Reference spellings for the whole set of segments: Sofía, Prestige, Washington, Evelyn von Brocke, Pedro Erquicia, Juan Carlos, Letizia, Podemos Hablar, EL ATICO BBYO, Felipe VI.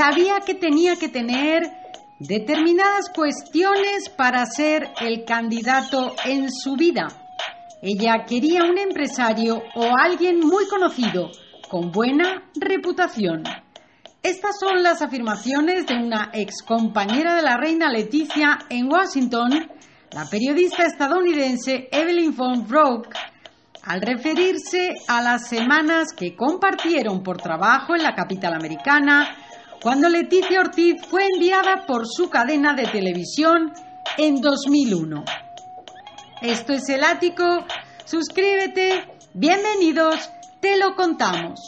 sabía que tenía que tener determinadas cuestiones para ser el candidato en su vida. Ella quería un empresario o alguien muy conocido, con buena reputación. Estas son las afirmaciones de una excompañera de la reina Letizia en Washington, la periodista estadounidense Evelyn von Brocke, al referirse a las semanas que compartieron por trabajo en la capital americana, cuando Letizia Ortiz fue enviada por su cadena de televisión en 2001. Esto es El Ático, suscríbete, bienvenidos, te lo contamos.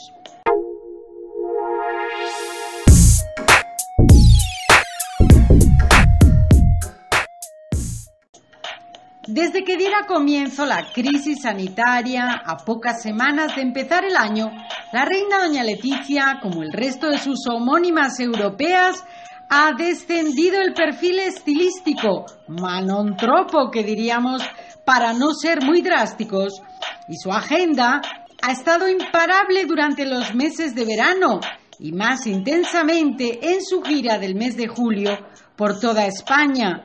Desde que diera comienzo la crisis sanitaria, a pocas semanas de empezar el año, la reina doña Letizia, como el resto de sus homónimas europeas, ha descendido el perfil estilístico, manontropo que diríamos, para no ser muy drásticos, y su agenda ha estado imparable durante los meses de verano y más intensamente en su gira del mes de julio por toda España.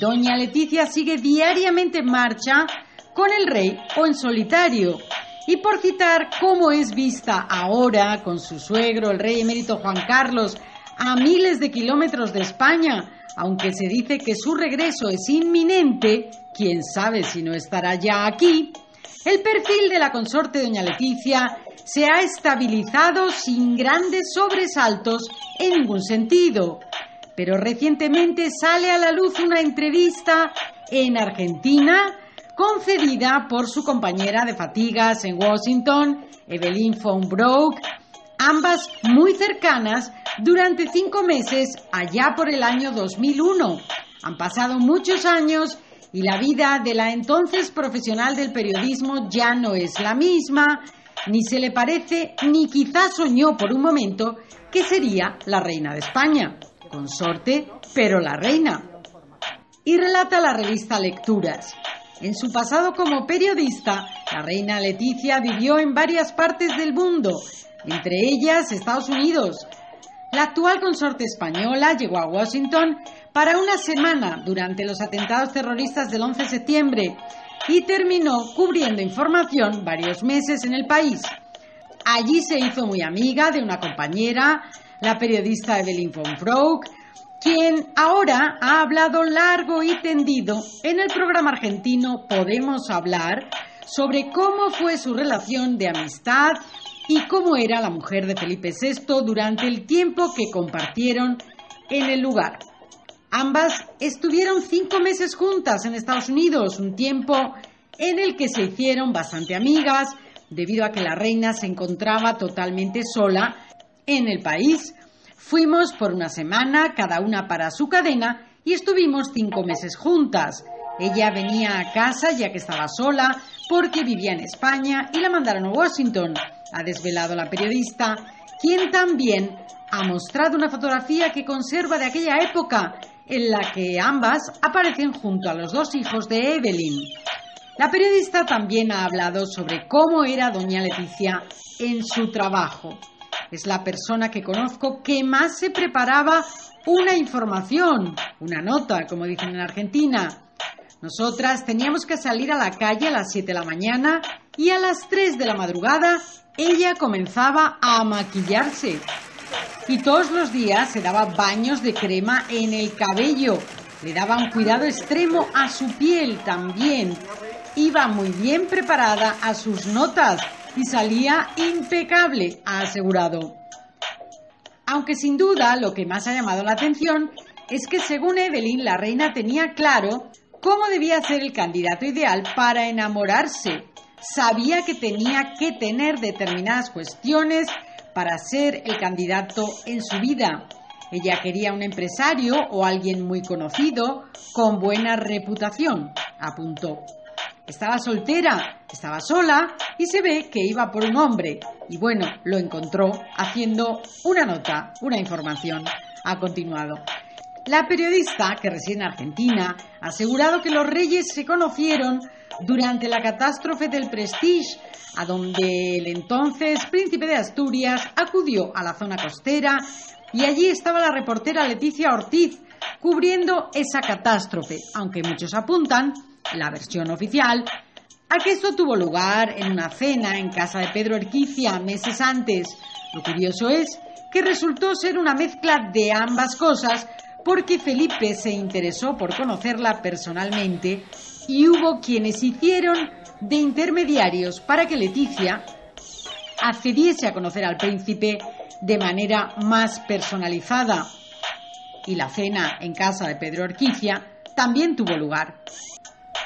Doña Letizia sigue diariamente en marcha con el rey o en solitario. Y por citar cómo es vista ahora con su suegro, el rey emérito Juan Carlos, a miles de kilómetros de España, aunque se dice que su regreso es inminente, quién sabe si no estará ya aquí, el perfil de la consorte doña Letizia se ha estabilizado sin grandes sobresaltos en ningún sentido. Pero recientemente sale a la luz una entrevista en Argentina, concedida por su compañera de fatigas en Washington, Evelyn von Brocke, ambas muy cercanas durante 5 meses allá por el año 2001. Han pasado muchos años y la vida de la entonces profesional del periodismo ya no es la misma, ni se le parece, ni quizás soñó por un momento que sería la reina de España. Consorte, pero la reina. Y relata la revista Lecturas. En su pasado como periodista, la reina Letizia vivió en varias partes del mundo, entre ellas Estados Unidos. La actual consorte española llegó a Washington para una semana durante los atentados terroristas del 11 de septiembre y terminó cubriendo información varios meses en el país. Allí se hizo muy amiga de una compañera, la periodista Evelyn von Brocke, quien ahora ha hablado largo y tendido en el programa argentino Podemos Hablar sobre cómo fue su relación de amistad y cómo era la mujer de Felipe VI durante el tiempo que compartieron en el lugar. Ambas estuvieron 5 meses juntas en Estados Unidos, un tiempo en el que se hicieron bastante amigas debido a que la reina se encontraba totalmente sola en el país. Fuimos por una semana, cada una para su cadena, y estuvimos 5 meses juntas. Ella venía a casa ya que estaba sola porque vivía en España y la mandaron a Washington, ha desvelado la periodista, quien también ha mostrado una fotografía que conserva de aquella época en la que ambas aparecen junto a los 2 hijos de Evelyn. La periodista también ha hablado sobre cómo era doña Letizia en su trabajo. Es la persona que conozco que más se preparaba una información, una nota, como dicen en Argentina. Nosotras teníamos que salir a la calle a las 7 de la mañana y a las 3 de la madrugada ella comenzaba a maquillarse. Y todos los días se daba baños de crema en el cabello. Le daba un cuidado extremo a su piel también. Iba muy bien preparada a sus notas y salía impecable, ha asegurado. Aunque sin duda lo que más ha llamado la atención es que según Evelyn la reina tenía claro cómo debía ser el candidato ideal para enamorarse. Sabía que tenía que tener determinadas cuestiones para ser el candidato en su vida. Ella quería un empresario o alguien muy conocido con buena reputación, apuntó. Estaba soltera, estaba sola y se ve que iba por un hombre. Y bueno, lo encontró haciendo una nota, una información, ha continuado. La periodista, que reside en Argentina, ha asegurado que los reyes se conocieron durante la catástrofe del Prestige, a donde el entonces príncipe de Asturias acudió a la zona costera y allí estaba la reportera Letizia Ortiz cubriendo esa catástrofe, aunque muchos apuntan, la versión oficial, a que esto tuvo lugar en una cena en casa de Pedro Erquicia meses antes. Lo curioso es que resultó ser una mezcla de ambas cosas, porque Felipe se interesó por conocerla personalmente y hubo quienes hicieron de intermediarios para que Letizia accediese a conocer al príncipe de manera más personalizada. Y la cena en casa de Pedro Erquicia también tuvo lugar.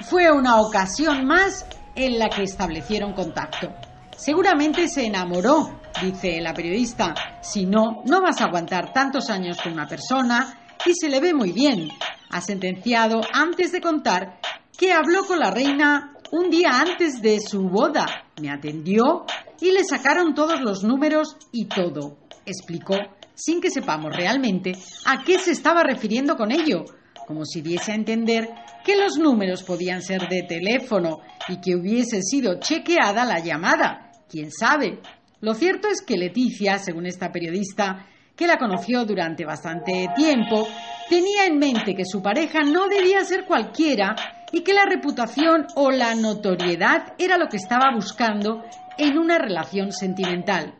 Fue una ocasión más en la que establecieron contacto. Seguramente se enamoró, dice la periodista. Si no, no vas a aguantar tantos años con una persona y se le ve muy bien. Ha sentenciado antes de contar que habló con la reina un día antes de su boda. Me atendió y le sacaron todos los números y todo. Explicó, sin que sepamos realmente a qué se estaba refiriendo con ello, como si diese a entender que los números podían ser de teléfono y que hubiese sido chequeada la llamada. ¿Quién sabe? Lo cierto es que Letizia, según esta periodista, que la conoció durante bastante tiempo, tenía en mente que su pareja no debía ser cualquiera y que la reputación o la notoriedad era lo que estaba buscando en una relación sentimental.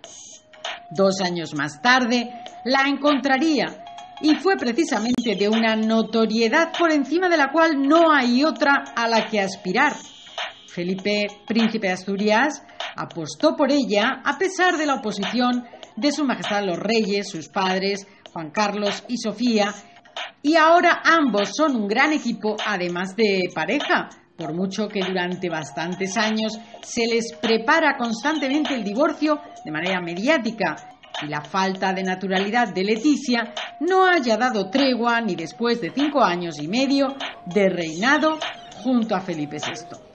2 años más tarde la encontraría, y fue precisamente de una notoriedad por encima de la cual no hay otra a la que aspirar. Felipe, príncipe de Asturias, apostó por ella a pesar de la oposición de Su Majestad los Reyes, sus padres, Juan Carlos y Sofía, y ahora ambos son un gran equipo, además de pareja, por mucho que durante bastantes años se les prepara constantemente el divorcio de manera mediática. Y la falta de naturalidad de Letizia no haya dado tregua ni después de 5 años y medio de reinado junto a Felipe VI.